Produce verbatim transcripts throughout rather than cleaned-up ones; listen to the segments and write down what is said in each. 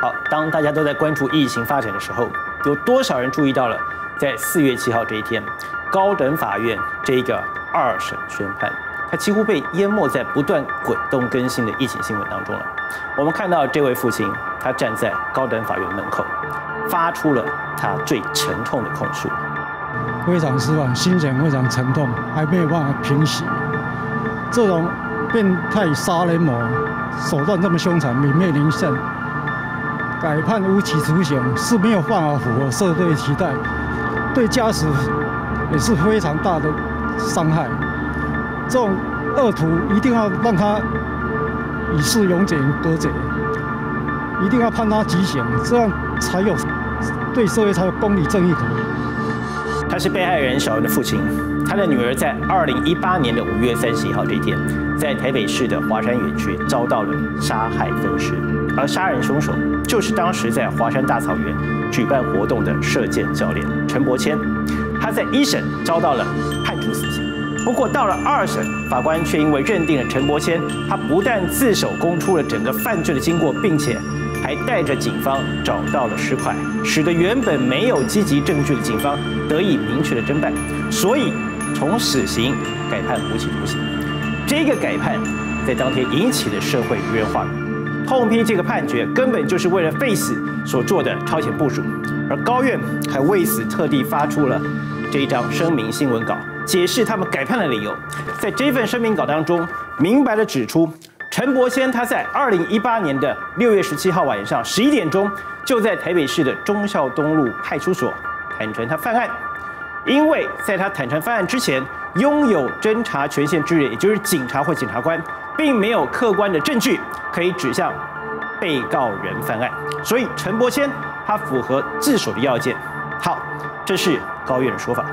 好，当大家都在关注疫情发展的时候，有多少人注意到了，在四月七号这一天，高等法院这个二审宣判，它几乎被淹没在不断滚动更新的疫情新闻当中了。我们看到这位父亲，他站在高等法院门口，发出了他最沉痛的控诉。 非常失望，心情非常沉痛，还没有办法平息。这种变态杀人魔手段这么凶残，泯灭人性，改判无期徒刑是没有办法符合社会期待，对家属也是非常大的伤害。这种恶徒一定要让他与世永绝隔绝，一定要判他极刑，这样才有对社会才有公理正义可言。 他是被害人小文的父亲，他的女儿在二零一八年的五月三十一号这一天，在台北市的华山园区遭到了杀害分尸，而杀人凶手就是当时在华山大草原举办活动的射箭教练陈伯谦。他在一审遭到了判处死刑，不过到了二审，法官却因为认定了陈伯谦，他不但自首供出了整个犯罪的经过，并且 还带着警方找到了尸块，使得原本没有积极证据的警方得以明确的侦办，所以从死刑改判无期徒刑。这个改判在当天引起了社会舆论话语，痛批这个判决根本就是为了废死所做的超前部署。而高院还为此特地发出了这一张声明新闻稿，解释他们改判的理由。在这份声明稿当中，明白的指出， 陈伯谦他在二零一八年的六月十七号晚上十一点钟，就在台北市的忠孝东路派出所坦承他犯案。因为在他坦承犯案之前，拥有侦查权限之人，也就是警察或检察官，并没有客观的证据可以指向被告人犯案，所以陈伯谦他符合自首的要件。好，这是高院的说法。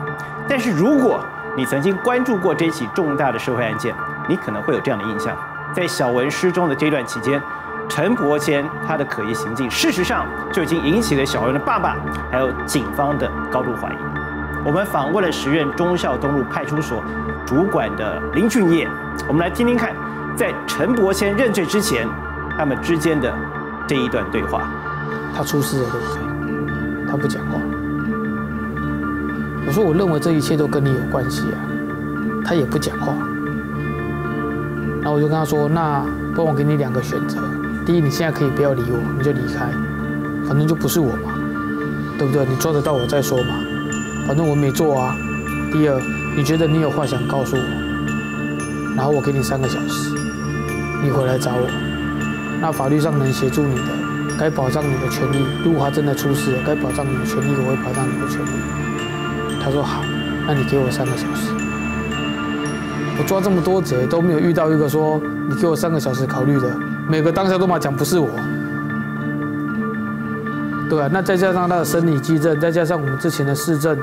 但是如果你曾经关注过这起重大的社会案件，你可能会有这样的印象。 在小文失踪的这段期间，陈伯谦他的可疑行径，事实上就已经引起了小文的爸爸还有警方的高度怀疑。我们访问了时任忠孝东路派出所主管的林俊业，我们来听听看，在陈伯谦认罪之前，他们之间的这一段对话。他出事了，对不对？他不讲话。我说，我认为这一切都跟你有关系啊。他也不讲话。 然后我就跟他说：“那不然我给你两个选择，第一，你现在可以不要理我，你就离开，反正就不是我嘛，对不对？你抓得到我再说嘛，反正我没做啊。第二，你觉得你有话想告诉我，然后我给你三个小时，你回来找我。那法律上能协助你的，该保障你的权利。如果他真的出事了，该保障你的权利，我会保障你的权利。”他说：“好，那你给我三个小时。” 我抓这么多贼都没有遇到一个说你给我三个小时考虑的，每个当下都嘛讲不是我，对啊，那再加上他的生理基证，再加上我们之前的市政，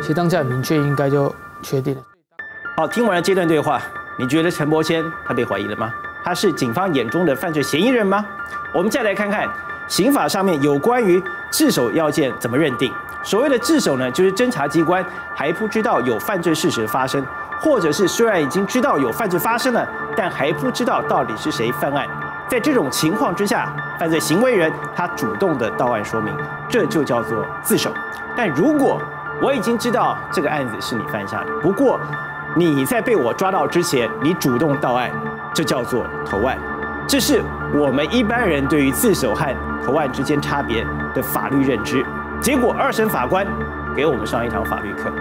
其实当下很明确应该就确定了。好，听完了这段对话，你觉得陈伯谦他被怀疑了吗？他是警方眼中的犯罪嫌疑人吗？我们再来看看刑法上面有关于自首要件怎么认定。所谓的自首呢，就是侦查机关还不知道有犯罪事实发生。 或者是虽然已经知道有犯罪发生了，但还不知道到底是谁犯案。在这种情况之下，犯罪行为人他主动的到案说明，这就叫做自首。但如果我已经知道这个案子是你犯下的，不过你在被我抓到之前，你主动到案，这叫做投案。这是我们一般人对于自首和投案之间差别的法律认知。结果二审法官给我们上一堂法律课。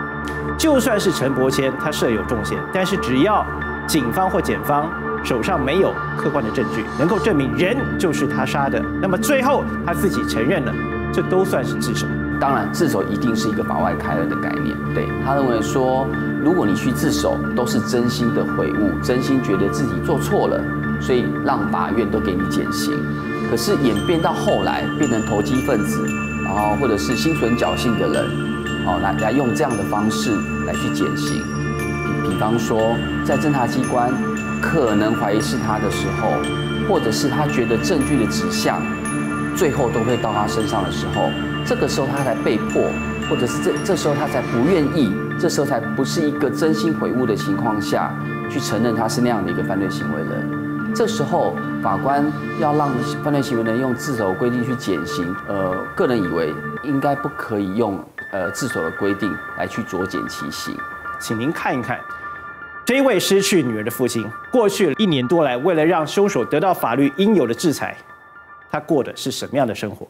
就算是陈伯谦他设有重嫌，但是只要警方或检方手上没有客观的证据，能够证明人就是他杀的，那么最后他自己承认了，这都算是自首。当然，自首一定是一个法外开恩的概念。对他认为说，如果你去自首，都是真心的悔悟，真心觉得自己做错了，所以让法院都给你减刑。可是演变到后来，变成投机分子，然后或者是心存侥幸的人。 哦，来来用这样的方式来去减刑，比比方说，在侦查机关可能怀疑是他的时候，或者是他觉得证据的指向，最后都会到他身上的时候，这个时候他才被迫，或者是这这时候他才不愿意，这时候才不是一个真心悔悟的情况下去承认他是那样的一个犯罪行为人。这时候法官要让犯罪行为人用自首规定去减刑，呃，个人以为应该不可以用呃自首的规定来去酌减其刑。请您看一看，这位失去女儿的父亲，过去一年多来，为了让凶手得到法律应有的制裁，他过的是什么样的生活？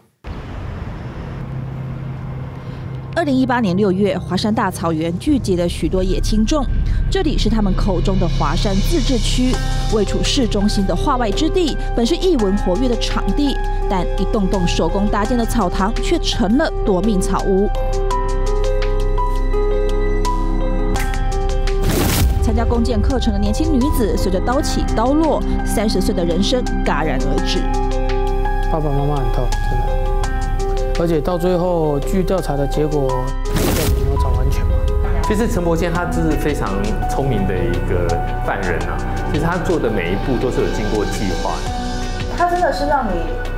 二零一八年六月，华山大草原聚集了许多野青众，这里是他们口中的华山自治区。位处市中心的化外之地，本是艺文活跃的场地，但一栋栋手工搭建的草堂却成了夺命草屋。参加弓箭课程的年轻女子，随着刀起刀落，三十岁的人生戛然而止。爸爸妈妈很痛，真的。 而且到最后，据调查的结果，没有找完全嘛。其实陈伯谦他真是非常聪明的一个犯人啊，其实他做的每一步都是有经过计划的。他真的是让你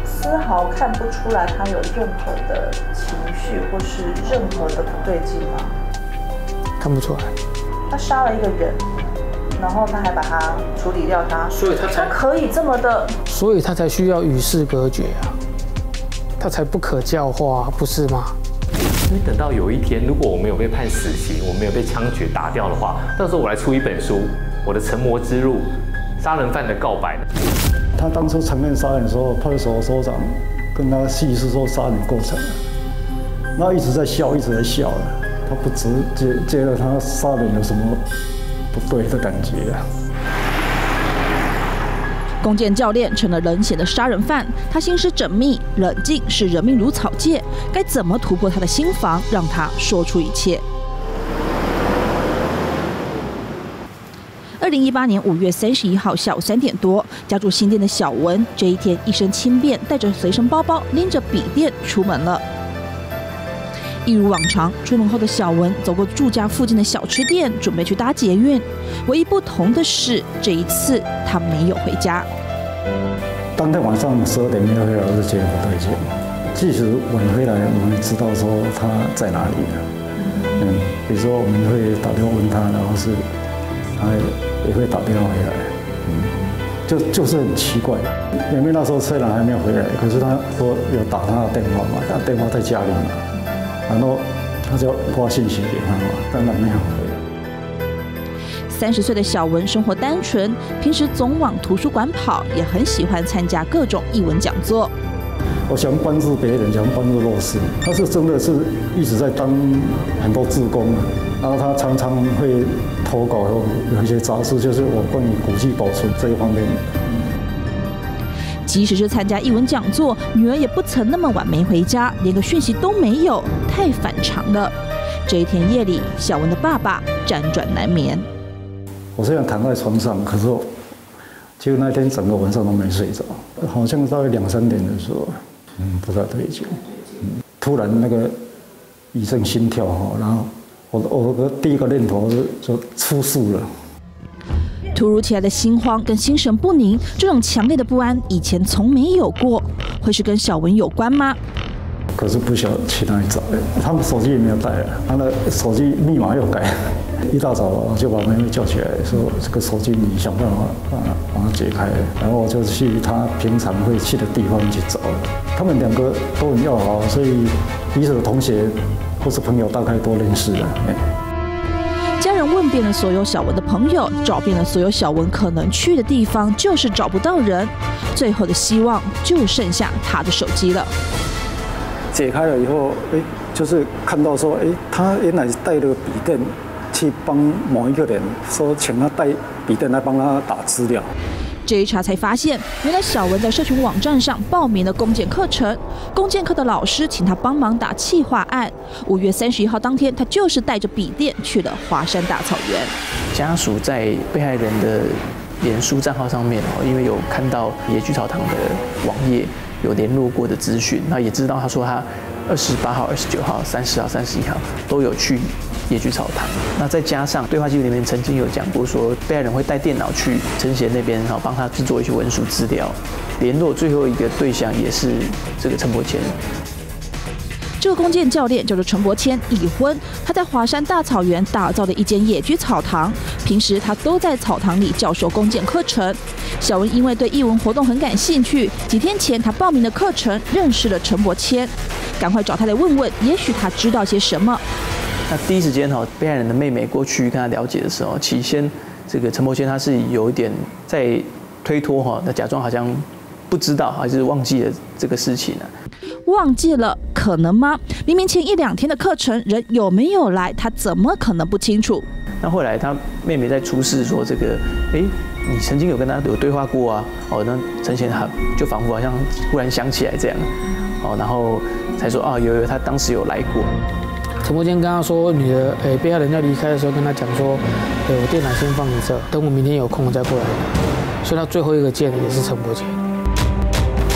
丝毫看不出来他有任何的情绪或是任何的不对劲吗？看不出来。他杀了一个人，然后他还把他处理掉他，所以他才他可以这么的，所以他才需要与世隔绝啊。 他才不可教化，不是吗？因为等到有一天，如果我没有被判死刑，我没有被枪决打掉的话，到时候我来出一本书，我的《成魔之路》，杀人犯的告白。他当初承认杀人的时候，派出所所长跟他细述说杀人过程，那一直在笑，一直在笑了。他不直接接了他杀人有什么不对的感觉啊？ 弓箭教练成了冷血的杀人犯，他心思缜密，冷静视人命如草芥。该怎么突破他的心防，让他说出一切？二零一八年五月三十一号下午三点多，家住新店的小文，这一天一身轻便，带着随身包包，拎着笔电出门了。一如往常，出门后的小文走过住家附近的小吃店，准备去搭捷运。 唯一不同的是，这一次他没有回家。当天晚上十二点没有回来，我就觉得不对劲。即使晚回来，我们知道说他在哪里了。嗯，比如说我们会打电话问他，然后是他也会打电话回来。嗯，就就是很奇怪，妹妹那时候虽然还没有回来，可是他说有打他的电话嘛，他电话在家里嘛，然后他就发信息给他嘛，当然没有回来。 三十岁的小文生活单纯，平时总往图书馆跑，也很喜欢参加各种艺文讲座。我想帮助别人，想帮助弱势。他是真的是一直在当很多志工，然后他常常会投稿有一些杂志，就是我关于古迹保存这一方面。即使是参加艺文讲座，女儿也不曾那么晚没回家，连个讯息都没有，太反常了。这一天夜里，小文的爸爸辗转难眠。 我虽然躺在床上，可是我就那天整个晚上都没睡着，好像大概两三点的时候，嗯，不太对劲，嗯，突然那个一阵心跳哈，然后我我的第一个念头是就出事了。突如其来的心慌跟心神不宁，这种强烈的不安以前从没有过，会是跟小文有关吗？可是不晓得去哪里找，他们手机也没有带了，他的手机密码又改。 一大早我就把妹妹叫起来，说这个手机你想办法把把它解开，然后我就去她平常会去的地方去找。他们两个都很要好，所以彼此的同学或是朋友大概都认识了。家人问遍了所有小文的朋友，找遍了所有小文可能去的地方，就是找不到人。最后的希望就剩下他的手机了。解开了以后，哎，就是看到说，哎，他原来带了个笔电。 去帮某一个人说，请他带笔电来帮他打资料。这一查才发现，原来小文在社群网站上报名了弓箭课程，弓箭课的老师请他帮忙打企划案。五月三十一号当天，他就是带着笔电去了华山大草原。家属在被害人的脸书账号上面，因为有看到野居草堂的网页有联络过的资讯，那也知道他说他二十八号、二十九号、三十号、三十一号都有去。 野居草堂，那再加上对话记录里面曾经有讲过，说被害人会带电脑去陈贤那边，然后帮他制作一些文书资料，联络最后一个对象也是这个陈伯谦。这个弓箭教练叫做陈伯谦，已婚，他在华山大草原打造的一间野居草堂，平时他都在草堂里教授弓箭课程。小文因为对艺文活动很感兴趣，几天前他报名的课程认识了陈伯谦，赶快找他来问问，也许他知道些什么。那第一时间哈，被害人的妹妹过去跟他了解的时候，起先这个陈伯谦他是有一点在推脱哈，他假装好像。 不知道还是忘记了这个事情呢、啊？忘记了可能吗？明明前一两天的课程人有没有来，他怎么可能不清楚？那后来他妹妹在出事说这个，哎、欸，你曾经有跟他有对话过啊？哦，那陈贤他就仿佛好像忽然想起来这样，哦，然后才说啊，有有，他当时有来过。陈伯谦跟他说，你的诶、欸、被害人要离开的时候，跟他讲说，诶、欸，我电脑先放你这，等我明天有空我再过来。所以他最后一个见也是陈伯谦。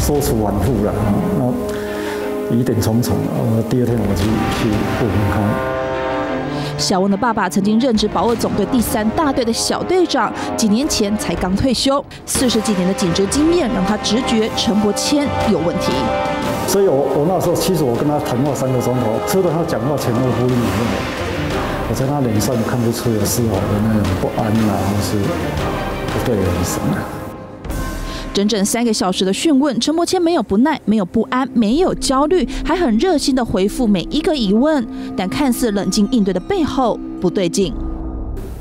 说辞顽固了，那疑点重重。呃，第二天我去去问他。小文的爸爸曾经任职保卫总队第三大队的小队长，几年前才刚退休。四十几年的警职经验让他直觉陈伯谦有问题。所以我我那时候，其实我跟他谈话三个钟头，除了他讲话前后呼应以外，我在他脸上看不出有丝毫的那种不安啊，或是不对的眼神啊。 整整三个小时的讯问，陈伯谦没有不耐，没有不安，没有焦虑，还很热心地回复每一个疑问。但看似冷静应对的背后不对劲。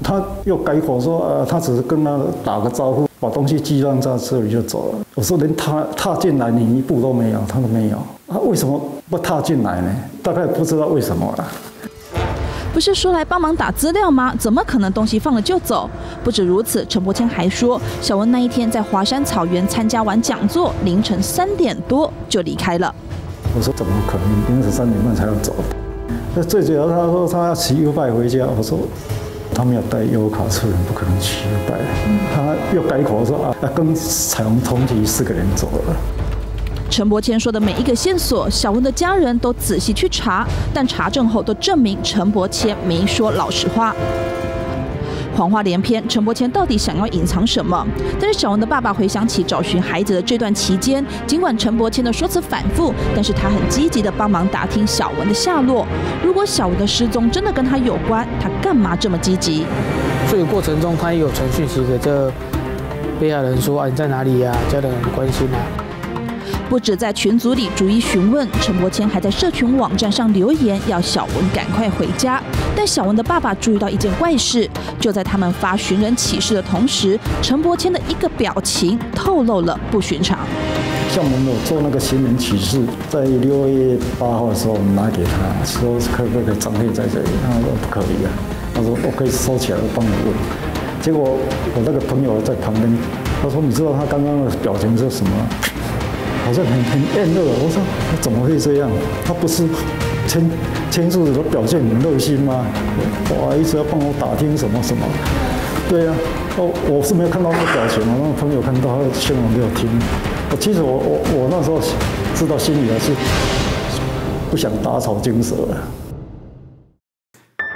他又改口说，呃，他只是跟他打个招呼，把东西寄放在这里就走了。我说连他踏进来你一步都没有，他都没有。他为什么不踏进来呢？大概不知道为什么了。 不是说来帮忙打资料吗？怎么可能东西放了就走？不止如此，陈伯谦还说，小文那一天在华山草原参加完讲座，凌晨三点多就离开了。我说怎么可能凌晨三点半才要走？那最主要他说他要骑 U 拜回家，我说他没有带 U 卡出门，不可能骑 U 拜。他又改口说啊，跟彩虹同体四个人走了。 陈伯谦说的每一个线索，小文的家人都仔细去查，但查证后都证明陈伯谦没说老实话，谎话连篇。陈伯谦到底想要隐藏什么？但是小文的爸爸回想起找寻孩子的这段期间，尽管陈伯谦的说辞反复，但是他很积极地帮忙打听小文的下落。如果小文的失踪真的跟他有关，他干嘛这么积极？所以过程中他也有传讯息给这被害人说：“啊，你在哪里呀、啊？家人很关心啊。” 不止在群组里逐一询问，陈伯谦还在社群网站上留言，要小文赶快回家。但小文的爸爸注意到一件怪事，就在他们发寻人启事的同时，陈伯谦的一个表情透露了不寻常。像我们有做那个寻人启事，在六月八号的时候，我们拿给他，说可不可以张贴在这里？他说不可以啊，他说我可以收起来，我帮你问。结果我那个朋友在旁边，他说你知道他刚刚的表情是什么？ 好像很很厌恶，我说他怎么会这样？他不是签签署的表现很热心吗？哇，一直要帮我打听什么什么。对呀、啊，哦，我是没有看到那个表情，我那个朋友看到他新闻给我听。我其实我我我那时候知道心里还是不想打草惊蛇了。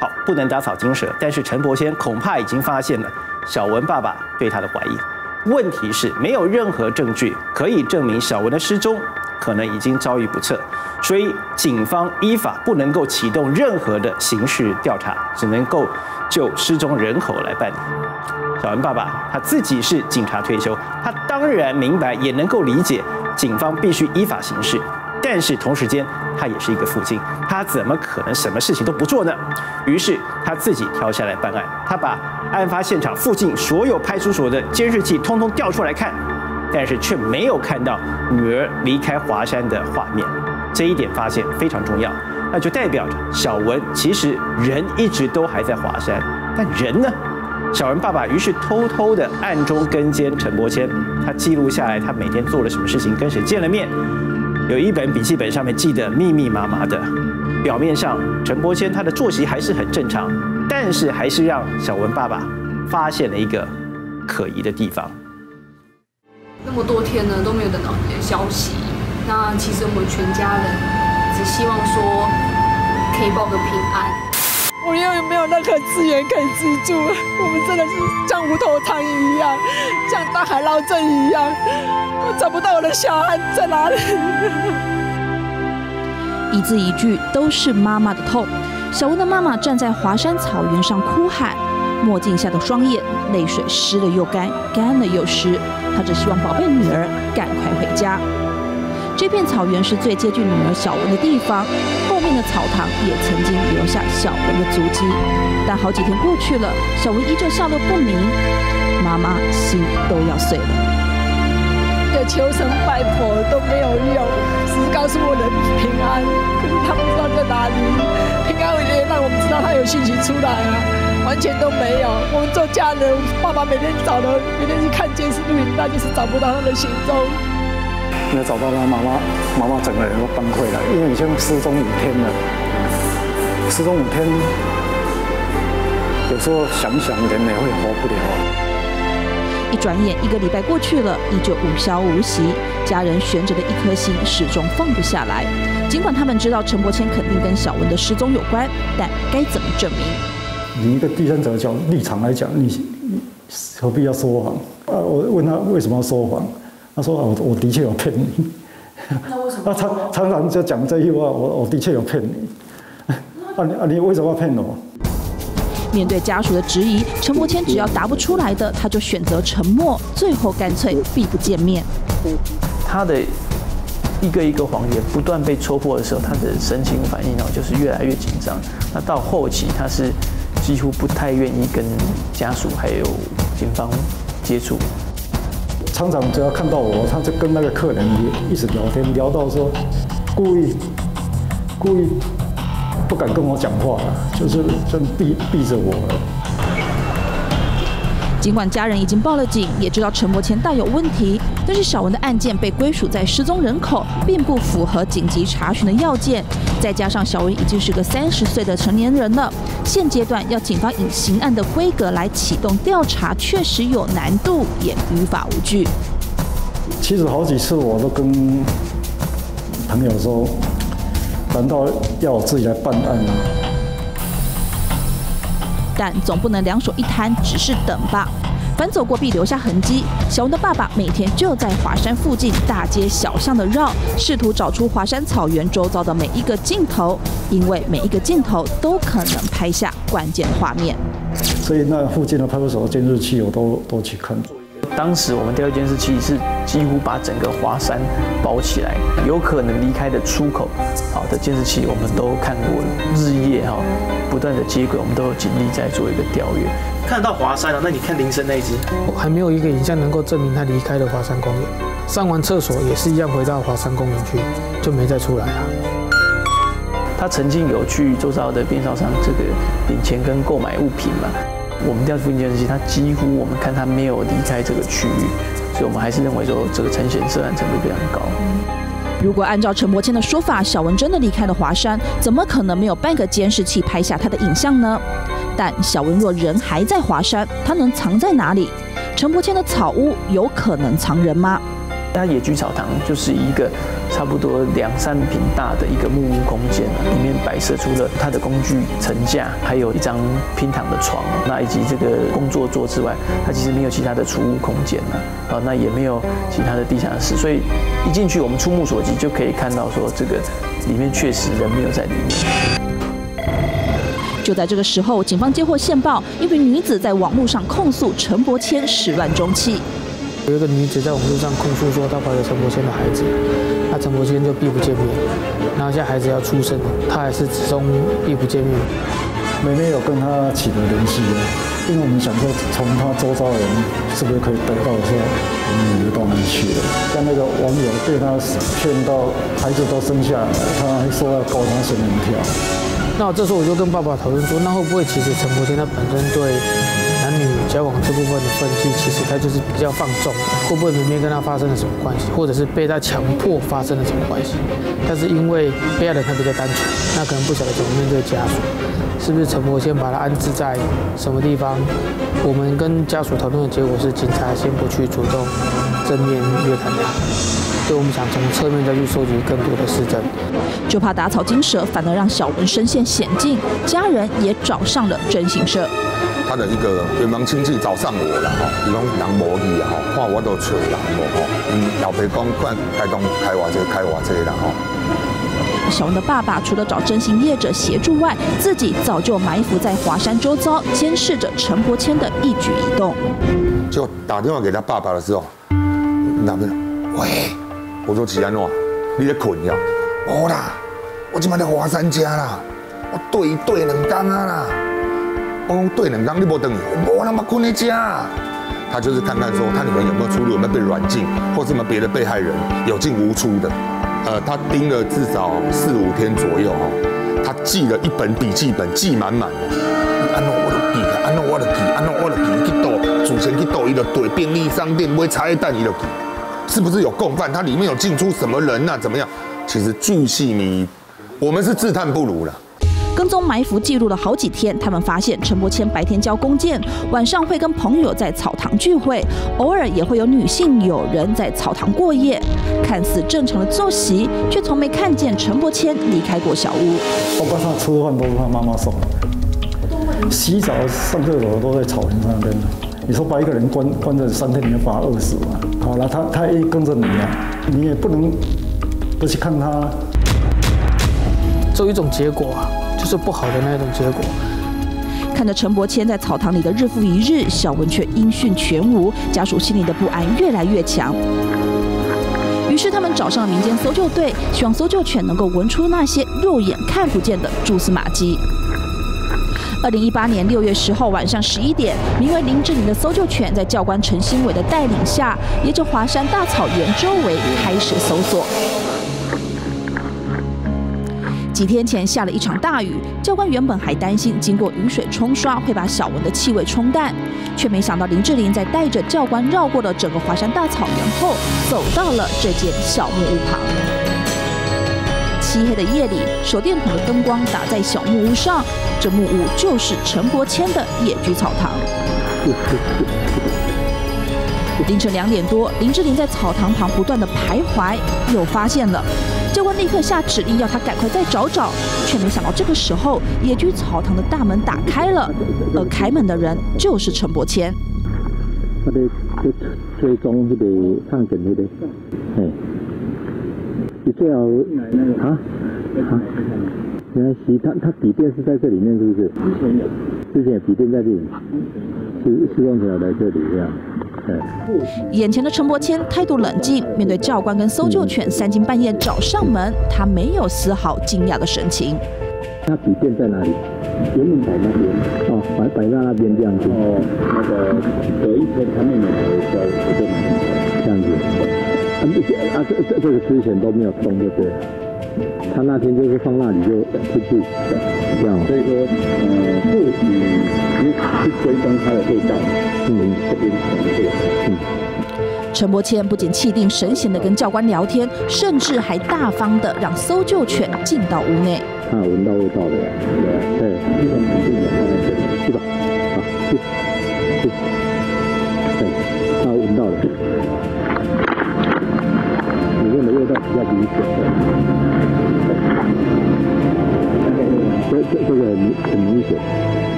好，不能打草惊蛇，但是陈伯谦恐怕已经发现了小文爸爸对他的怀疑。 问题是没有任何证据可以证明小文的失踪可能已经遭遇不测，所以警方依法不能够启动任何的刑事调查，只能够就失踪人口来办理。小文爸爸他自己是警察退休，他当然明白也能够理解警方必须依法行事，但是同时间他也是一个父亲，他怎么可能什么事情都不做呢？于是他自己挑下来办案，他把。 案发现场附近所有派出所的监视器通通调出来看，但是却没有看到女儿离开华山的画面。这一点发现非常重要，那就代表着小文其实人一直都还在华山，但人呢？小文爸爸于是偷偷的暗中跟监陈伯谦，他记录下来他每天做了什么事情，跟谁见了面，有一本笔记本上面记得密密麻麻的。表面上陈伯谦他的作息还是很正常。 但是还是让小文爸爸发现了一个可疑的地方。那么多天呢都没有得到你的消息，那其实我们全家人只希望说可以报个平安。我因为没有任何资源可以资助，我们真的是像无头苍蝇一样，像大海捞针一样，我找不到我的小孩在哪里。一字一句都是妈妈的痛。小文的妈妈站在华山草原上哭喊，墨镜下的双眼泪水湿了又干，干了又湿。她只希望宝贝女儿赶快回家。这片草原是最接近女儿小文的地方，后面的草堂也曾经留下小文的足迹。但好几天过去了，小文依旧下落不明，妈妈心都要碎了。 求神拜佛都没有用，只是告诉我人平安，可是他不知道在哪里。平安也让我们知道他有信息出来啊，完全都没有。我们做家人，爸爸每天找了，每天去看监视录影带，就是找不到他的行踪。没有找到他，妈妈，妈妈整个人都崩溃了，因为已经失踪五天了。失踪五天，有时候想想人也会活不了。 一转眼，一个礼拜过去了，依旧无消无息。家人悬着的一颗心始终放不下来。尽管他们知道陈伯谦肯定跟小文的失踪有关，但该怎么证明？你一个第三者角立场来讲，你何必要说谎？啊，我问他为什么要说谎，他说啊，我我的确有骗你。那为什么？啊，常常常就讲这句话，我我的确有骗你。啊你啊你为什么要骗我？ 面对家属的质疑，陈伯谦只要答不出来的，他就选择沉默，最后干脆避不见面。他的一个一个谎言不断被戳破的时候，他的神情反应哦，就是越来越紧张。那到后期，他是几乎不太愿意跟家属还有警方接触。厂长只要看到我，他就跟那个客人一直聊天，聊到说故意故意。 不敢跟我讲话了，就是真逼逼着我了。尽管家人已经报了警，也知道陈伯谦大有问题，但是小文的案件被归属在失踪人口，并不符合紧急查询的要件。再加上小文已经是个三十岁的成年人了，现阶段要警方以刑案的规格来启动调查，确实有难度，也于法无据。其实好几次我都跟朋友说。 难道要我自己来办案吗？但总不能两手一摊，只是等吧。反走过必留下痕迹。小文的爸爸每天就在华山附近大街小巷的绕，试图找出华山草原周遭的每一个镜头，因为每一个镜头都可能拍下关键画面。所以那附近的派出所监视器我都都去看。 当时我们调监视器是几乎把整个华山包起来，有可能离开的出口，好的监视器我们都看过了，日夜哈不断的接轨，我们都有尽力在做一个调阅。看到华山了，那你看林森那一只，还没有一个影像能够证明他离开了华山公园。上完厕所也是一样回到华山公园去，就没再出来了。他曾经有去周遭的便利商这个领钱跟购买物品嘛？ 我们调附近监视器，他几乎我们看他没有离开这个区域，所以我们还是认为说这个陈显涉案程度非常高。如果按照陈伯谦的说法，小文真的离开了华山，怎么可能没有半个监视器拍下他的影像呢？但小文若人还在华山，他能藏在哪里？陈伯谦的草屋有可能藏人吗？他野居草堂就是一个差不多两三坪大的一个木屋空间，里面摆设出了他的工具层架，还有一张平躺的床，那以及这个工作桌之外，他其实没有其他的储物空间了，啊，那也没有其他的地下室，所以一进去我们触目所及就可以看到说这个里面确实人没有在里面。 就在这个时候，警方接获线报，一名女子在网络上控诉陈伯谦始乱终弃。有一个女子在网络上控诉说，她怀了陈伯谦的孩子，那陈伯谦就避不见面，然后现在孩子要出生，她还是始终避不见面。妹妹有跟她取得联系的，因为我们想说，从她周遭的人是不是可以得到说，我们女儿到哪里去了？但那个网友被她骗到，孩子都生下来了，她还说要告她神人票。 那我这时候我就跟爸爸讨论说，那会不会其实陈伯谦他本身对男女交往这部分的分歧，其实他就是比较放纵，会不会明明跟他发生了什么关系，或者是被他强迫发生了什么关系？但是因为被害人他比较单纯，那可能不晓得怎么面对家属，是不是陈伯谦把他安置在什么地方？我们跟家属讨论的结果是，警察先不去主动正面约谈他。 所以我们想从侧面再去收集更多的事证，就怕打草惊蛇，反而让小文身陷险境，家人也找上了侦讯社。他的一个远房亲戚找上我了哈，伊讲人无义啊哈，看我都找人无吼，嗯，老爸讲管该讲开偌济开偌济啦吼。小文的爸爸除了找征信业者协助外，自己早就埋伏在华山周遭，监视着陈伯谦的一举一动。就打电话给他爸爸的时候，男的，喂，我说起安诺，你在困呀？无啦，我今摆在华山家啦，我对对两天啊啦。我讲对两天你无等，我他妈困在家。 他就是看看说，他女儿有没有出入，有没有被软禁，或是有没有别的被害人有进无出的。呃，他盯了至少四五天左右哦，他记了一本笔记本，记满满的。安诺我的记，安诺我的记，安诺我的记，去倒，主持人去倒，伊就对便利商店买茶叶蛋，伊就记，是不是有共犯？他里面有进出什么人呐、啊？怎么样？其实巨细靡遗，我们是自叹不如了。 跟踪埋伏记录了好几天，他们发现陈伯谦白天教弓箭，晚上会跟朋友在草堂聚会，偶尔也会有女性友人在草堂过夜。看似正常的作息，却从没看见陈伯谦离开过小屋。我晚上吃饭都是他妈妈送的，洗澡、上厕所都在草坪上边。你说把一个人关关在三天，你要罚二十万。好了，他他也跟着你啊，你也不能不去看他。只有一种结果啊。 就是不好的那种结果。看着陈伯谦在草堂里的日复一日，小文却音讯全无，家属心里的不安越来越强。于是他们找上了民间搜救队，希望搜救犬能够闻出那些肉眼看不见的蛛丝马迹。二零一八年六月十号晚上十一点，名为林志玲的搜救犬在教官陈新伟的带领下，沿着华山大草原周围开始搜索。 几天前下了一场大雨，教官原本还担心经过雨水冲刷会把小文的气味冲淡，却没想到林志玲在带着教官绕过了整个华山大草原后，走到了这间小木屋旁。漆黑的夜里，手电筒的灯光打在小木屋上，这木屋就是陈伯谦的野居草堂。凌晨两点多，林志玲在草堂旁不断的徘徊，又发现了。 教官立刻下指令要他赶快再找找，却没想到这个时候野居草堂的大门打开了，而开门的人就是陈伯谦。他咧去追踪迄个探险迄个，嘿，你最好啊啊！原来其他他底店是在这里面是不是？之前有，之前有底店在这里，是是用脚来这里这样。 眼前的陈伯谦态度冷静，面对教官跟搜救犬三更半夜找上门，他没有丝毫惊讶的神情。他底片在哪里？原本摆那边，哦，摆摆在那边这样子。哦，那个隔一天他妹妹来交，我就买这样子。啊，这这这个之前都没有动，对不对？他那天就是放那里就出去，这样。所以说，呃，或许去追踪他的味道。 嗯，这边这边。嗯，陈伯谦不仅气定神闲地跟教官聊天，甚至还大方地让搜救犬进到屋内。啊，闻到味道了，对，这种肯定有放在这里，是吧？啊，是，是，对，他闻到了，里面的味道比较明显，这这这个很很明显。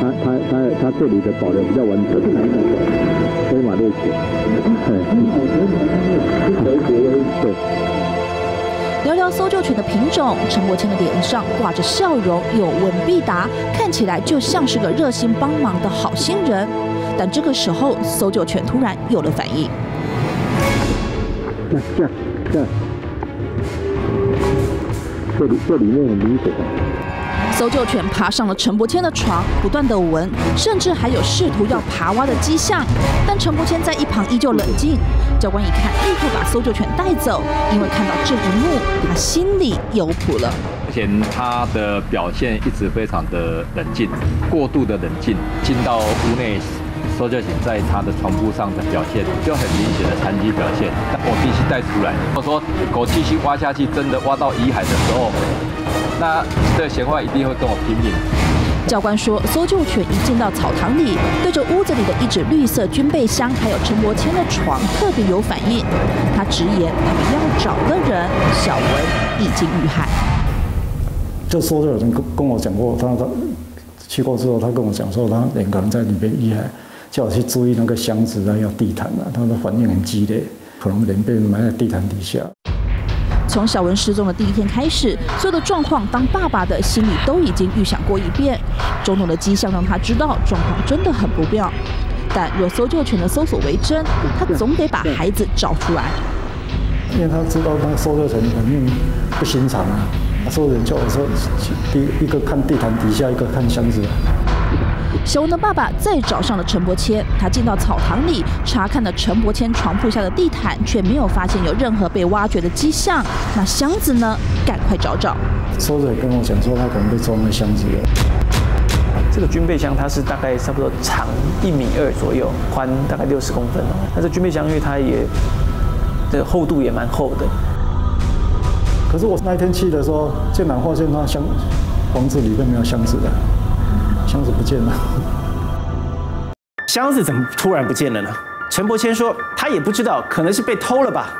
他他他这里的保留比较完整，所以马六甲，对。聊聊搜救犬的品种，陈伯谦的脸上挂着笑容，有问必答，看起来就像是个热心帮忙的好心人。但这个时候，搜救犬突然有了反应。这这这，这里这里面很明显的。 搜救犬爬上了陈伯谦的床，不断地闻，甚至还有试图要爬挖的迹象。但陈伯谦在一旁依旧冷静。教官一看，立刻把搜救犬带走，因为看到这一幕，他心里有谱了。之前他的表现一直非常的冷静，过度的冷静。进到屋内，搜救犬在他的床铺上的表现就很明显的残疾表现。我必须带出来。我说，狗继续挖下去，真的挖到遗骸的时候。 那这闲话一定会跟我拼命。教官说，搜救犬一进到草堂里，对着屋子里的一纸绿色军备箱，还有陈伯谦的床特别有反应。他直言，他们要找的人小文已经遇害。就说有人跟跟我讲过，他他去过之后，他跟我讲说，他两个人在里面遇害，叫我去注意那个箱子啊，要地毯啊，他的反应很激烈，可能人被埋在地毯底下。从小文失踪的第一天开始，所有的状况，当爸爸的心里都已经预想过一遍。种种的迹象让他知道，状况真的很不妙。但若搜救犬的搜索为真，他总得把孩子找出来。因为他知道他搜救犬肯定不寻常啊，搜救犬叫我说，一一个看地毯底下，一个看箱子。 小文的爸爸再找上了陈伯谦，他进到草堂里查看了陈伯谦床铺下的地毯，却没有发现有任何被挖掘的迹象。那箱子呢？赶快找找。搜救也跟我讲说，他可能被装在箱子了。这个军备箱它是大概差不多长一米二左右，宽大概六十公分哦。但是军备箱因为它也这个厚度也蛮厚的。可是我那天去的时候，竟然发现他箱房子里面没有箱子的。 箱子不见了，箱子怎么突然不见了呢？陈伯谦说他也不知道，可能是被偷了吧。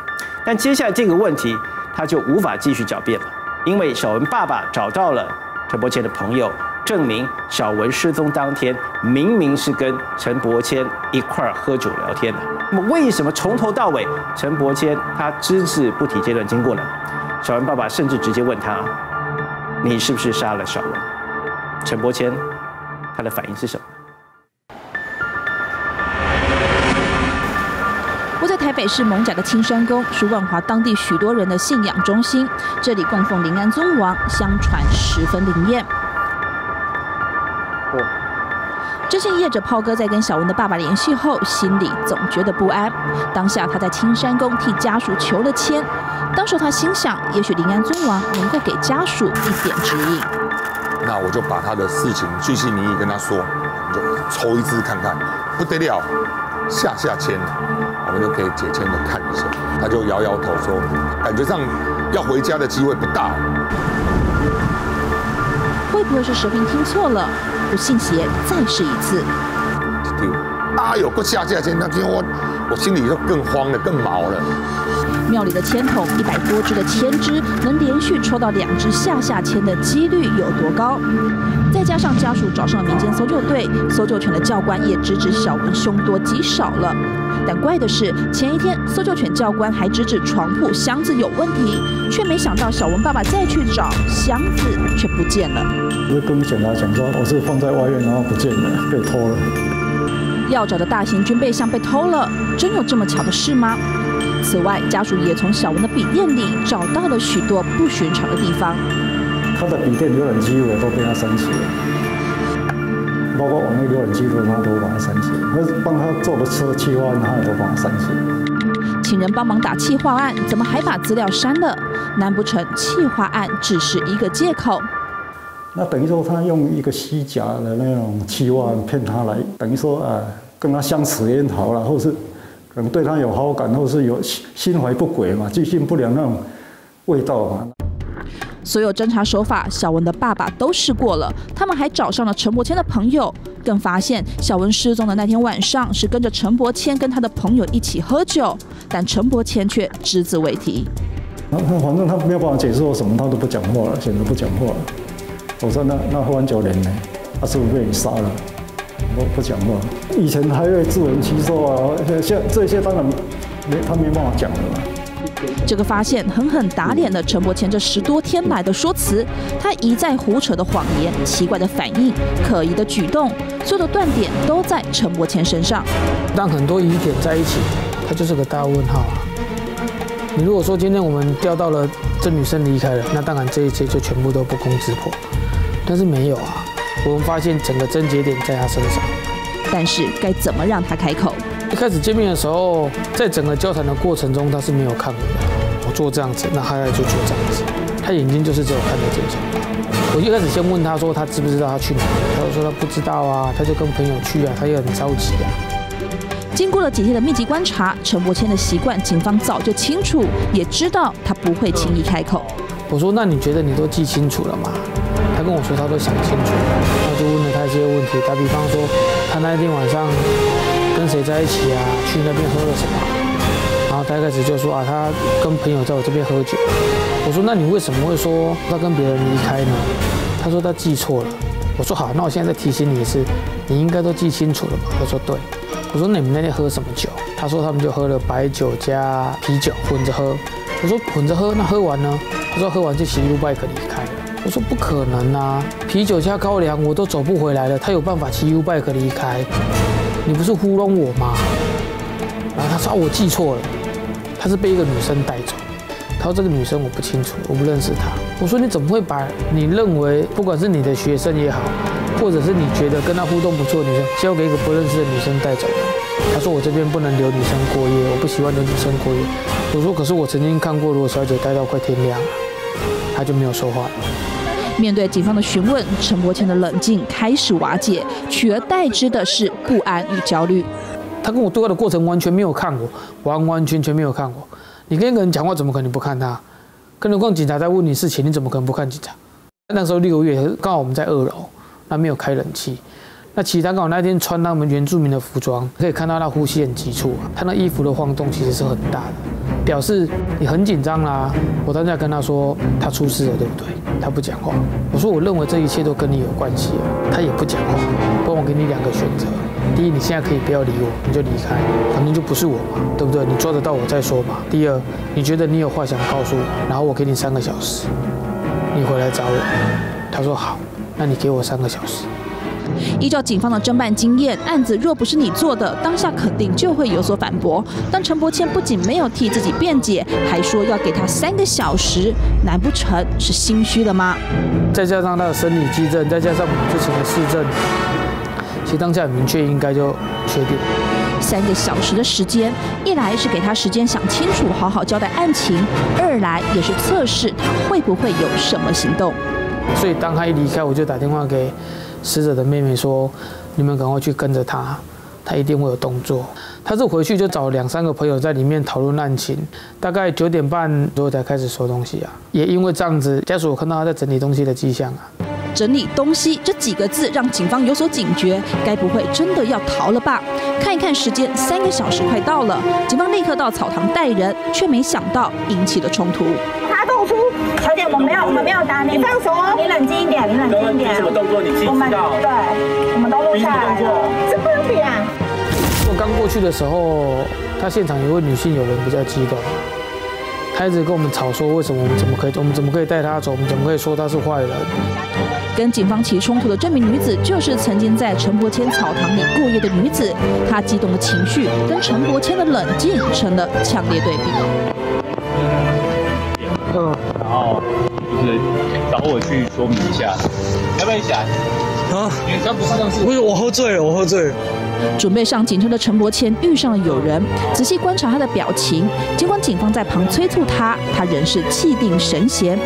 但接下来这个问题他就无法继续狡辩了，因为小文爸爸找到了陈伯谦的朋友，证明小文失踪当天明明是跟陈伯谦一块儿喝酒聊天的。那么为什么从头到尾陈伯谦他只字不提这段经过呢？小文爸爸甚至直接问他：“你是不是杀了小文？”陈伯谦。 他的反应是什么？我在台北市艋舺的青山宫是万华当地许多人的信仰中心，这里供奉临安宗王，相传十分灵验。哦、这些业者炮哥在跟小文的爸爸联系后，心里总觉得不安。当下他在青山宫替家属求了签，当时他心想，也许临安宗王能够给家属一点指引。 那我就把他的事情巨细靡遗跟他说，我们就抽一支看看，不得了，下下签，我们就可以解签的看一下。他就摇摇头说，感觉上要回家的机会不大。会不会是蛇平听错了？不信邪，再试一次。哎呦，不下下签，那今天我我心里就更慌了，更毛了。 庙里的签筒，一百多支的签支，能连续抽到两支下下签的几率有多高？再加上家属找上了民间搜救队，搜救犬的教官也直指小文凶多吉少了。但怪的是，前一天搜救犬教官还直指床铺箱子有问题，却没想到小文爸爸再去找箱子却不见了。我就跟警察讲说，我是放在外面，然后不见了，被偷了。要找的大型军备箱被偷了，真有这么巧的事吗？ 此外，家属也从小文的笔电里找到了许多不寻常的地方。他的笔电浏览记录都被他删除了，包括网页浏览记录，他都把它删除了。那帮他做的车企划案，他也都把它删除了。请人帮忙打企划案，怎么还把资料删了？难不成企划案只是一个借口？那等于说，他用一个虚假的那种企划案骗他来，等于说啊，跟他相识也好了，或是。 可能对他有好感，或是有心怀不轨嘛，居心不良那种味道嘛。所有侦查手法，小文的爸爸都试过了。他们还找上了陈伯谦的朋友，更发现小文失踪的那天晚上是跟着陈伯谦跟他的朋友一起喝酒，但陈伯谦却只字未提。他反正他没有办法解释我什么，他都不讲话了，显得不讲话了。我说那那喝完酒人呢？他是不是被你杀了？ 我不讲话，以前还会自圆其说啊，现这些当然没他没办法讲了。这个发现狠狠打脸了陈伯谦这十多天来的说辞，他一再胡扯的谎言、奇怪的反应、可疑的举动，所有的断点都在陈伯谦身上。让很多疑点在一起，他就是个大问号啊。你如果说今天我们钓到了这女生离开了，那当然这一切就全部都不攻自破，但是没有啊。 我们发现整个症结点在他身上，但是该怎么让他开口？一开始见面的时候，在整个交谈的过程中，他是没有看我的，我做这样子，那他也就做这样子，他眼睛就是只有看着这种。我一开始先问他说他知不知道他去哪里，他就说他不知道啊，他就跟朋友去啊，他也很着急啊。经过了几天的密集观察，陈伯谦的习惯，警方早就清楚，也知道他不会轻易开口。我说那你觉得你都记清楚了吗？ 他跟我说，他都想清楚，然后就问了他一些问题，打比方说，他那一天晚上跟谁在一起啊？去那边喝了什么？然后他一开始就说啊，他跟朋友在我这边喝酒。我说那你为什么会说他跟别人离开呢？他说他记错了。我说好，那我现在再提醒你一次，你应该都记清楚了吧？他说对。我说那你们那天喝什么酒？他说他们就喝了白酒加啤酒混着喝。我说捧着喝，那喝完呢？他说喝完就骑 U bike 离开。我说不可能啊，啤酒加高粱我都走不回来了，他有办法骑 U bike 离开？你不是糊弄我吗？然后他说我记错了，他是被一个女生带走。 他说这个女生我不清楚，我不认识她。我说你怎么会把你认为不管是你的学生也好，或者是你觉得跟她互动不错的女生交给一个不认识的女生带走？他说我这边不能留女生过夜，我不喜欢留女生过夜。我说可是我曾经看过，如果小姐待到快天亮了，她就没有说话了。面对警方的询问，陈伯谦的冷静开始瓦解，取而代之的是不安与焦虑。他跟我对话的过程完全没有看过，完完全全没有看过。 你跟一个人讲话，怎么可能不看他？更何况警察在问你事情，你怎么可能不看警察？那时候六月，刚好我们在二楼，那没有开冷气。那其他刚好那天穿他们原住民的服装，可以看到他呼吸很急促，他那衣服的晃动其实是很大的，表示你很紧张啦。我当下跟他说，他出事了，对不对？他不讲话。我说我认为这一切都跟你有关系，他也不讲话。不然我给你两个选择。 第一，你现在可以不要理我，你就离开，反正就不是我嘛，对不对？你抓得到我再说嘛。第二，你觉得你有话想告诉我，然后我给你三个小时，你回来找我。他说好，那你给我三个小时。依照警方的侦办经验，案子若不是你做的，当下肯定就会有所反驳。但陈伯谦不仅没有替自己辩解，还说要给他三个小时，难不成是心虚了吗？再加上他的生理机证，再加上我们之前的市政。 其实当下很明确，应该就确定三个小时的时间。一来是给他时间想清楚，好好交代案情；二来也是测试他会不会有什么行动。所以当他一离开，我就打电话给死者的妹妹说：“你们赶快去跟着他，他一定会有动作。”他这回去就找两三个朋友在里面讨论案情，大概九点半左右才开始收东西啊。也因为这样子，家属看到他在整理东西的迹象啊。 整理东西这几个字让警方有所警觉，该不会真的要逃了吧？看一看时间，三个小时快到了，警方立刻到草堂带人，却没想到引起了冲突。他动粗，小姐，我们没有，我们没有打你，放手，你冷静一点，你冷静一点。什么动作你自己知道？对，我们都录下来了，这不能比啊！我刚过去的时候，他现场有位女性友人比较激动。 他一直跟我们吵说，为什么我们怎么可以，我们怎么可以带他走，我们怎么可以说他是坏人？跟警方起冲突的这名女子，就是曾经在陈伯谦草堂里过夜的女子。她激动的情绪跟陈伯谦的冷静成了强烈对比。嗯，然后就是找我去说明一下，要不要一起来？啊，你刚不是上次？不是我喝醉了，我喝醉了。 准备上警车的陈伯谦遇上了友人，仔细观察他的表情。尽管警方在旁催促他，他仍是气定神闲。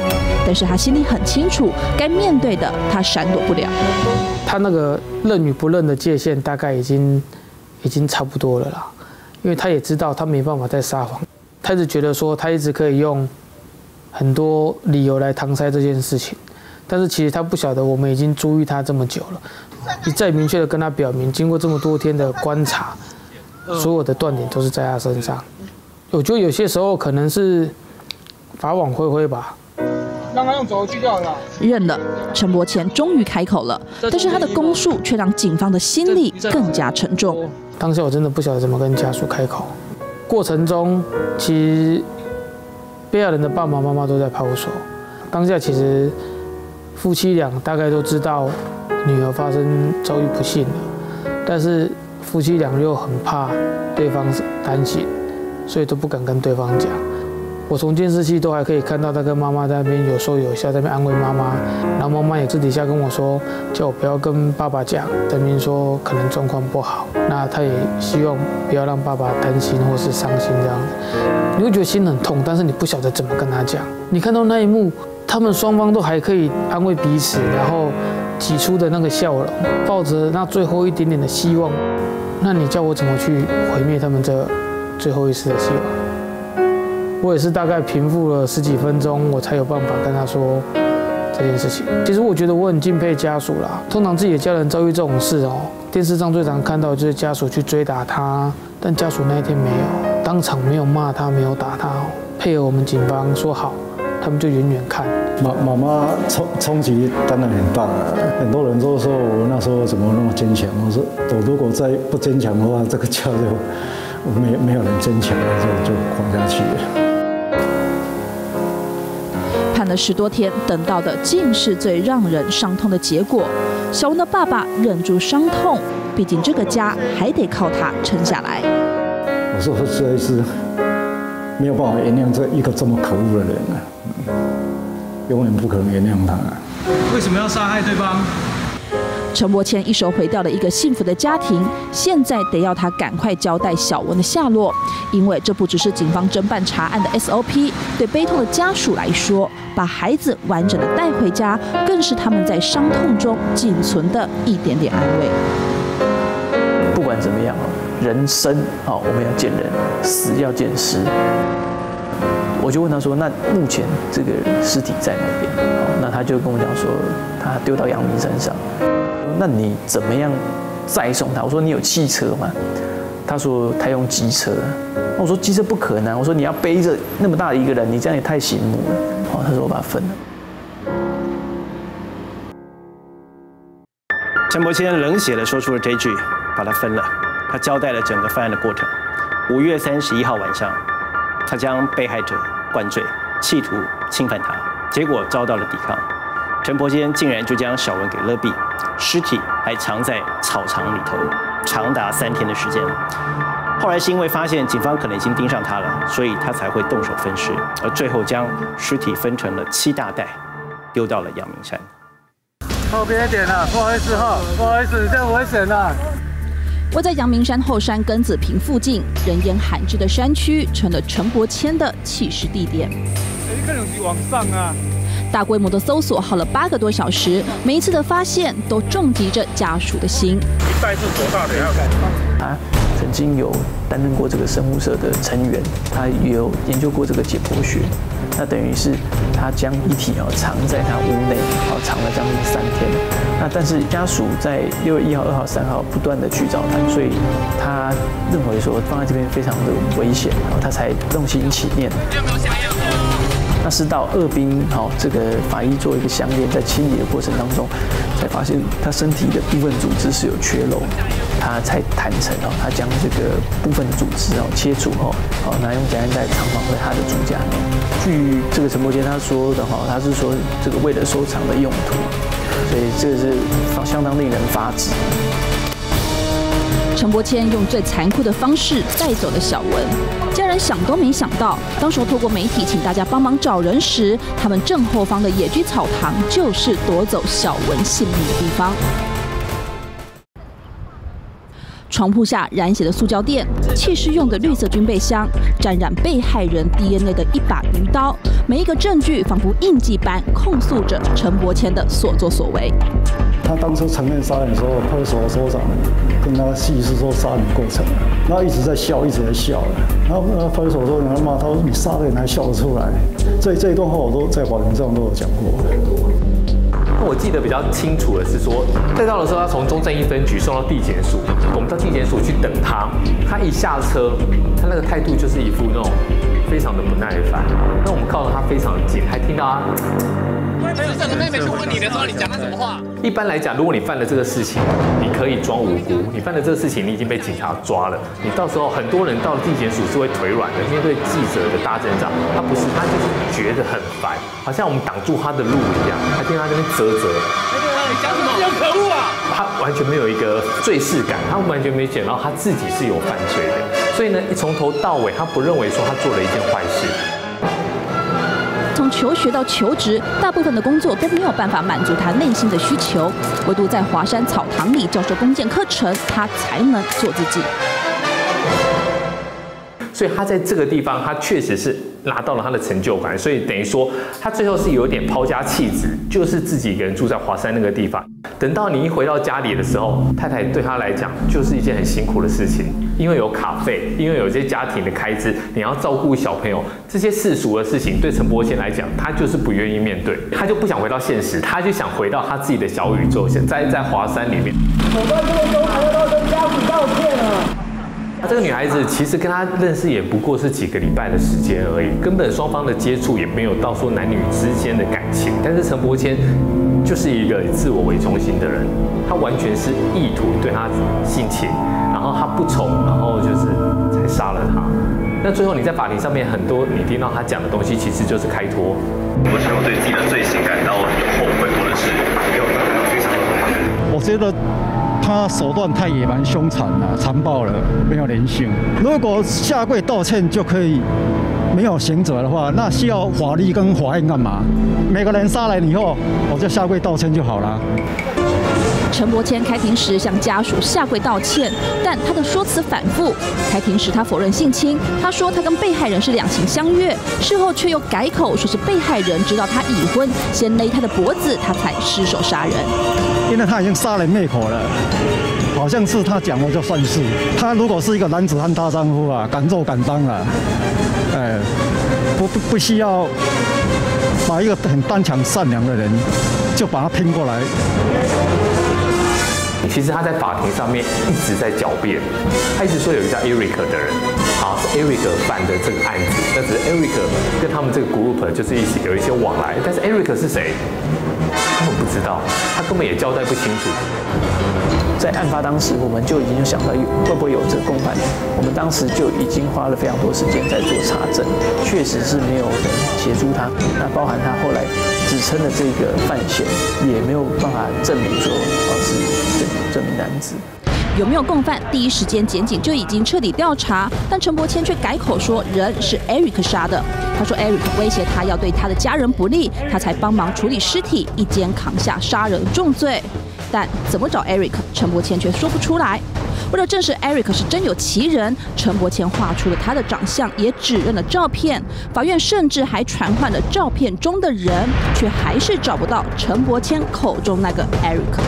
但是他心里很清楚，该面对的他闪躲不了。他那个认与不认的界限大概已经已经差不多了啦，因为他也知道他没办法再撒谎。他一直觉得说他一直可以用很多理由来搪塞这件事情，但是其实他不晓得我们已经注意他这么久了。 一再明确的跟他表明，经过这么多天的观察，所有的断点都是在他身上。我觉得有些时候可能是法网恢恢吧。让他用走去掉了。认了，陈伯谦终于开口了，但是他的供述却让警方的心里更加沉重。当下我真的不晓得怎么跟家属开口。过程中，其实被害人的爸爸妈妈都在派出所。当下其实夫妻俩大概都知道。 女儿发生遭遇不幸了，但是夫妻俩又很怕对方担心，所以都不敢跟对方讲。我从监视器都还可以看到他跟妈妈在那边有说有笑，在那边安慰妈妈。然后妈妈也私底下跟我说，叫我不要跟爸爸讲，在那边说可能状况不好。那他也希望不要让爸爸担心或是伤心这样子。你会觉得心很痛，但是你不晓得怎么跟他讲。你看到那一幕，他们双方都还可以安慰彼此，然后。 挤出的那个笑容，抱着那最后一点点的希望，那你叫我怎么去毁灭他们这最后一丝的希望？我也是大概平复了十几分钟，我才有办法跟他说这件事情。其实我觉得我很敬佩家属啦。通常自己的家人遭遇这种事哦，电视上最常看到就是家属去追打他，但家属那一天没有，当场没有骂他，没有打他哦，配合我们警方说好。 他们就远远看，妈妈妈冲冲击当然很大啊！很多人都说我那时候怎么那么坚强，我说我如果再不坚强的话，这个家就没没有人坚强，就就垮下去了。了十多天，等到的竟是最让人伤痛的结果。小文的爸爸忍住伤痛，毕竟这个家还得靠他撑下来。我说实在是没有办法原谅这一个这么可恶的人啊，永远不可能原谅他。为什么要杀害对方？ 陈伯谦一手毁掉了一个幸福的家庭，现在得要他赶快交代小文的下落，因为这不只是警方侦办查案的 S O P， 对悲痛的家属来说，把孩子完整的带回家，更是他们在伤痛中仅存的一点点安慰。不管怎么样，人生啊，我们要见人，死要见尸。我就问他说：“那目前这个尸体在哪边？”那他就跟我讲说：“他丢到阳明山上。” 那你怎么样再送他？我说你有汽车吗？他说他用机车。我说机车不可能。我说你要背着那么大的一个人，你这样也太醒目了。哦，他说我把他分了。陈伯谦冷血的说出了这句，把他分了。他交代了整个犯案的过程。五月三十一号晚上，他将被害者灌醉，企图侵犯他，结果遭到了抵抗。陈伯谦竟然就将小文给勒毙。 尸体还藏在草场里头，长达三天的时间。后来是因为发现警方可能已经盯上他了，所以他才会动手分尸，而最后将尸体分成了七大袋，丢到了阳明山。后边一点啊，不好意思哈，不好意思，这样危险啊。位在阳明山后山庚子坪附近，人烟罕至的山区，成了陈伯谦的弃尸地点。哎，看两集往上啊。 大规模的搜索耗了八个多小时，每一次的发现都重击着家属的心。一袋是多大的样子？啊，曾经有担任过这个生物社的成员，他也有研究过这个解剖学。那等于是他将遗体啊藏在他屋内，啊藏了将近三天。那但是家属在六月一号、二号、三号不断的去找他，所以他认为说放在这边非常的危险，然后他才动心起念。 那是到二兵好这个法医做一个相验，在清理的过程当中，才发现他身体的部分组织是有缺漏，他才坦诚哦，他将这个部分的组织哦切除哦，好拿用夹链袋藏放在他的主家内。据这个陈伯谦他说的话，他是说这个为了收藏的用途，所以这是相当令人发指。 陈伯谦用最残酷的方式带走了小文，家人想都没想到，当时透过媒体请大家帮忙找人时，他们正后方的野居草堂就是夺走小文性命的地方。床铺下染血的塑胶垫，弃尸用的绿色军备箱，沾染被害人 D N A 的一把鱼刀，每一个证据仿佛印记般控诉着陈伯谦的所作所为。 他当初承认杀人的时候，拍手手掌，跟他细是说杀人过程，他一直在笑，一直在笑。然后他拍手说，然后骂他说：“你杀人还笑得出来？”这这一段话我都在法庭上都有讲过。我记得比较清楚的是说，带到的时候，他从中正一分局送到地检署，我们到地检署去等他。他一下车，他那个态度就是一副那种非常的不耐烦。那我们靠着他非常近，还听到他。 妹妹去问你的时候，你讲了什么话？一般来讲，如果你犯了这个事情，你可以装无辜；你犯了这个事情，你已经被警察抓了。你到时候很多人到了地检署是会腿软的，面对记者的大阵仗，他不是，他就是觉得很烦，好像我们挡住他的路一样，还听他在那边啧啧。你讲什么？这样可恶啊！他完全没有一个罪视感，他完全没觉得他自己是有犯罪的，所以呢，从头到尾他不认为说他做了一件坏事。 从求学到求职，大部分的工作都没有办法满足他内心的需求，唯独在华山草堂里教授弓箭课程，他才能做自己。所以他在这个地方，他确实是拿到了他的成就感，所以等于说他最后是有点抛家弃子，就是自己一个人住在华山那个地方。等到你一回到家里的时候，太太对他来讲就是一件很辛苦的事情。 因为有卡费，因为有些家庭的开支，你要照顾小朋友，这些世俗的事情对陈伯谦来讲，他就是不愿意面对，他就不想回到现实，他就想回到他自己的小宇宙，现在在华山里面。我在这个时候还要跟家属道歉啊！这个女孩子其实跟他认识也不过是几个礼拜的时间而已，根本双方的接触也没有到说男女之间的感情，但是陈伯谦。 就是一个以自我为中心的人，他完全是意图对他性侵，然后他不从，然后就是才杀了他。那最后你在法庭上面很多你听到他讲的东西，其实就是开脱。我觉得我对自己的罪行感到有后悔，或者是没有非常的后悔。我觉得他手段太野蛮、凶残了、残暴了，没有人性。如果下跪道歉就可以。 没有刑责的话，那需要法律跟法院干嘛？每个人杀来以后，我就下跪道歉就好了。陈伯谦开庭时向家属下跪道歉，但他的说辞反复。开庭时他否认性侵，他说他跟被害人是两情相悦，事后却又改口说是被害人知道他已婚，先勒他的脖子，他才失手杀人。因为他已经杀人灭口了。 好像是他讲的就算是，他如果是一个男子汉大丈夫啊，敢做敢当啊，哎，不不不需要把一个很单强善良的人，就把他拼过来。其实他在法庭上面一直在狡辩，他一直说有一个叫 Eric 的人，啊 ，Eric 犯的这个案子，但是 Eric 跟他们这个 group 就是一起有一些往来，但是 Eric 是谁，根本不知道，他根本也交代不清楚。 在案发当时，我们就已经想到会不会有这个共犯，我们当时就已经花了非常多时间在做查证，确实是没有人协助他，那包含他后来指称的这个犯嫌，也没有办法证明说哦是这这名男子。 有没有共犯？第一时间检警就已经彻底调查，但陈伯谦却改口说人是 Eric 杀的。他说 Eric 威胁他要对他的家人不利，他才帮忙处理尸体，一肩扛下杀人重罪。但怎么找 Eric， 陈伯谦却说不出来。为了证实 Eric 是真有其人，陈伯谦画出了他的长相，也指认了照片。法院甚至还传唤了照片中的人，却还是找不到陈伯谦口中那个 Eric。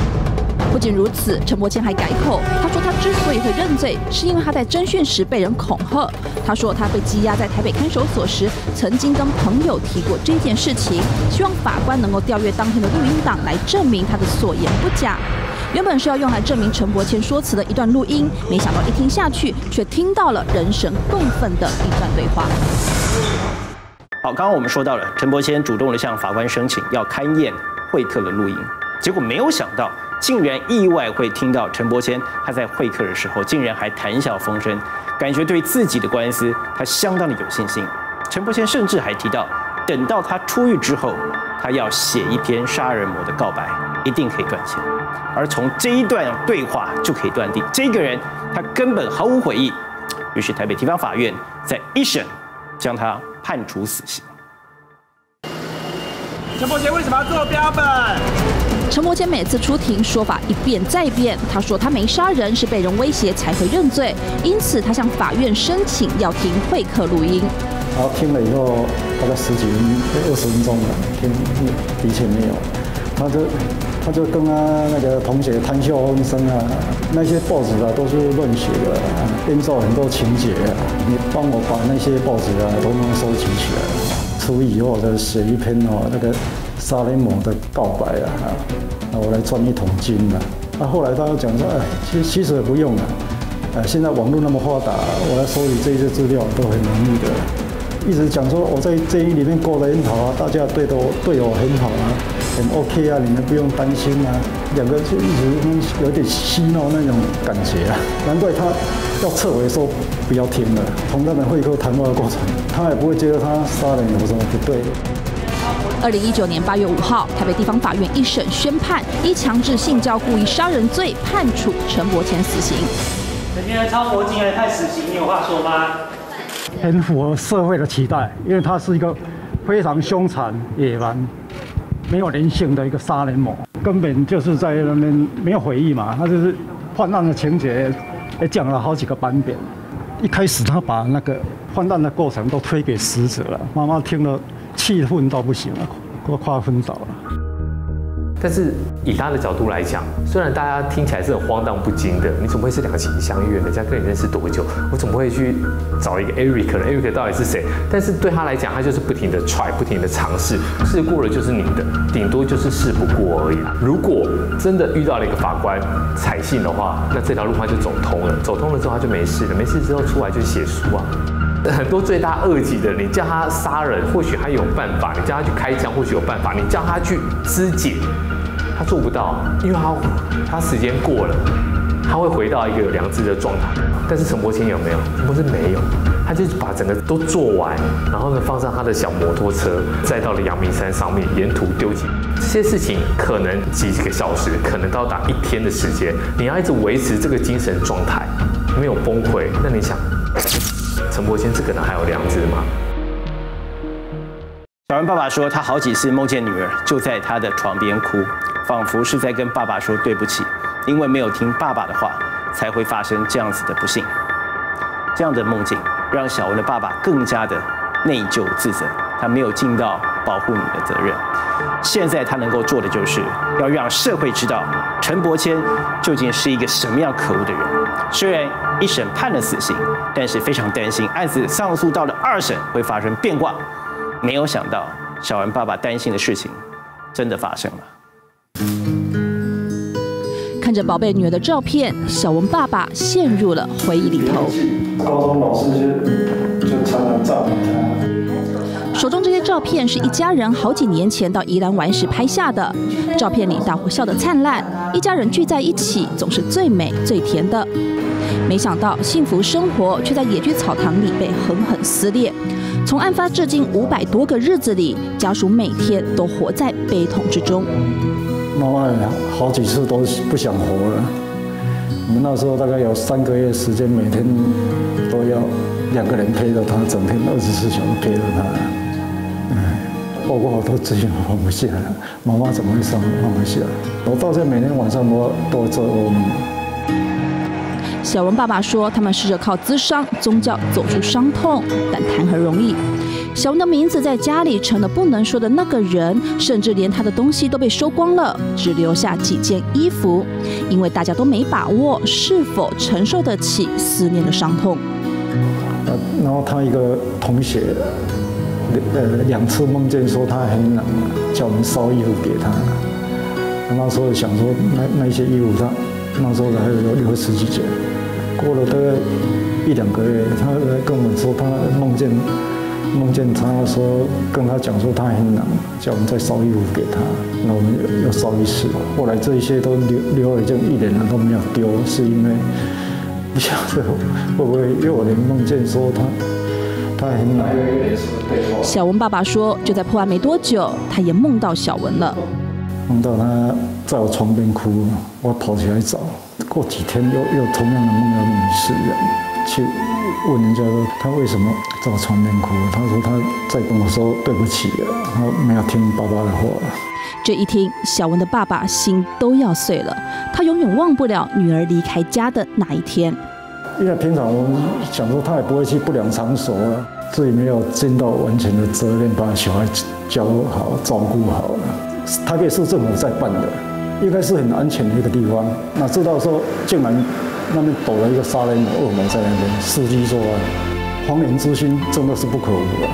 不仅如此，陈伯谦还改口，他说他之所以会认罪，是因为他在侦讯时被人恐吓。他说他被羁押在台北看守所时，曾经跟朋友提过这件事情，希望法官能够调阅当天的录音档来证明他的所言不假。原本是要用来证明陈伯谦说辞的一段录音，没想到一听下去，却听到了人神共愤的一段对话。 好，刚刚我们说到了，陈伯谦主动的向法官申请要勘验惠特的录音，结果没有想到。 竟然意外会听到陈伯谦他在会客的时候，竟然还谈笑风生，感觉对自己的官司他相当的有信心。陈伯谦甚至还提到，等到他出狱之后，他要写一篇杀人魔的告白，一定可以赚钱。而从这一段对话就可以断定，这个人他根本毫无悔意。于是台北地方法院在一审将他判处死刑。陈伯谦为什么要做标本？ 陈伯谦每次出庭说法一变再变，他说他没杀人，是被人威胁才会认罪，因此他向法院申请要听会客录音。然后听了以后，大概十几分钟、二十分钟了，听的确没有。他就他就跟他那个同学谈笑风生啊，那些报纸啊都是乱写的、啊，编造很多情节、啊。你帮我把那些报纸啊统统收集起来，出狱以后再写一篇哦那个。 杀人魔的告白啊，那我来赚一桶金啊。那、啊、后来他又讲说，哎，其其实也不用了、啊，呃、啊，现在网络那么发达，我来收集这些资料都很容易的。一直讲说我在监狱里面过得很好啊，大家对我对我很好啊，很 OK 啊，你们不用担心啊。两个就一直有点嬉闹那种感觉啊，难怪他要撤回说不要听了。从他们会客谈话的过程，他也不会觉得他杀人有什么不对。 二零一九年八月五号，台北地方法院一审宣判，依强制性交故意杀人罪判处陈伯谦死刑。陈先生超国境来判死刑，你有话说吗？很符合社会的期待，因为他是一个非常凶残、野蛮、没有人性的一个杀人魔，根本就是在那边没有回忆嘛。他就是犯案的情节也讲了好几个版本。一开始他把那个犯案的过程都推给死者了，妈妈听了。 气愤到不行了，都快昏倒了。但是以他的角度来讲，虽然大家听起来是很荒诞不经的，你怎么会是两情相悦？人家跟你认识多久？我怎么会去找一个 Eric 呢 ？Eric 到底是谁？但是对他来讲，他就是不停的try，不停的尝试，试过了就是你的，顶多就是试不过而已。如果真的遇到了一个法官采信的话，那这条路他就走通了。走通了之后他就没事了，没事之后出来就写书啊。 很多罪大恶极的，你叫他杀人，或许他有办法；你叫他去开枪，或许有办法；你叫他去肢解，他做不到，因为他他时间过了，它会回到一个有良知的状态。但是陈伯谦有没有？陈伯谦没有，他就是把整个都做完，然后呢放上他的小摩托车，再到了阳明山上面，沿途丢弃。这些事情可能几个小时，可能到达一天的时间，你要一直维持这个精神状态，没有崩溃。那你想，陈伯谦这个人还有良知吗？ 小恩爸爸说，他好几次梦见女儿就在他的床边哭，仿佛是在跟爸爸说对不起，因为没有听爸爸的话，才会发生这样子的不幸。这样的梦境让小恩的爸爸更加的内疚自责，他没有尽到保护你的责任。现在他能够做的就是要让社会知道陈伯谦究竟是一个什么样可恶的人。虽然一审判了死刑，但是非常担心案子上诉到了二审会发生变卦。 没有想到，小恩爸爸担心的事情真的发生了。看着宝贝女儿的照片，小恩爸爸陷入了回忆里头。高中老师就就常常照顾他。手中这些照片是一家人好几年前到宜兰玩时拍下的，照片里大伙笑得灿烂，一家人聚在一起总是最美最甜的。没想到，幸福生活却在野居草堂里被狠狠撕裂。 从案发至今五百多个日子里，家属每天都活在悲痛之中。妈妈好几次都不想活了。我们那时候大概有三个月时间，每天都要两个人陪着她，整天二十四小时陪着她。嗯，包括我都自己放不下，妈妈怎么会放放不下？我到现在每天晚上都都做噩梦。 小文爸爸说，他们试着靠咨商、宗教走出伤痛，但谈何容易。小文的名字在家里成了不能说的那个人，甚至连他的东西都被收光了，只留下几件衣服，因为大家都没把握是否承受得起思念的伤痛。然后他一个同学，呃，两次梦见说他很冷，叫我们烧衣服给他。那时候想说那，那那些衣服他。 那时候还有六十几件，过了大概一两个月，他来跟我们说，他梦见梦见他说跟他讲说他很冷，叫我们再烧衣服给他，那我们要烧一次。后来这一些都留留了，就一点都没有丢，是因为不晓得会不会有人梦见说他他很冷。小文爸爸说，就在破案没多久，他也梦到小文了。 梦到他在我床边哭，我跑起来找，过几天又又同样的梦到那一次，去问人家说他为什么在我床边哭，他说他在跟我说对不起了，他没有听爸爸的话。这一听，小文的爸爸心都要碎了，他永远忘不了女儿离开家的那一天。因为平常我想说他也不会去不良场所啊，自己没有尽到完全的责任，把小孩教好、照顾好了。 台北市政府在办的，应该是很安全的一个地方。哪知道说，竟然那边躲了一个杀人魔、恶魔在那边伺机作案，荒淫之心真的是不可无啊！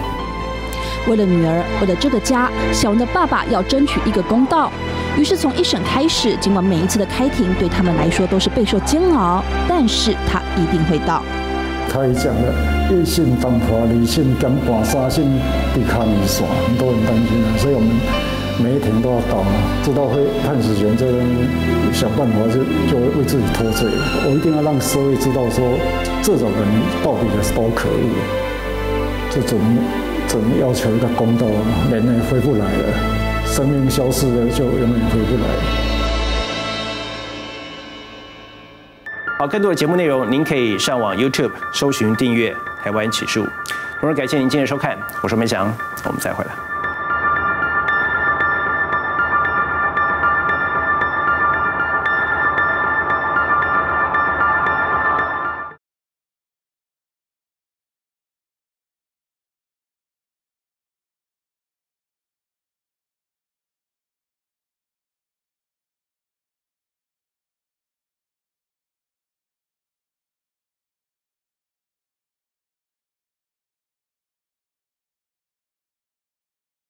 为了女儿，为了这个家，小文的爸爸要争取一个公道。于是从一审开始，尽管每一次的开庭对他们来说都是备受煎熬，但是他一定会到。他也讲了，一审当判，二审减半，三审被卡米线，很多人担心啊，所以我们。 每一天都要到，知道会判死刑，这边想办法就就为自己脱罪。我一定要让社会知道说，这种人到底有多可恶。这种怎么要求一个公道啊？人也回不来了，生命消失了就永远回不来了。好，更多的节目内容，您可以上网 YouTube 搜寻订阅《台湾起诉》。同时感谢您今天的收看，我是梅翔，我们再回来。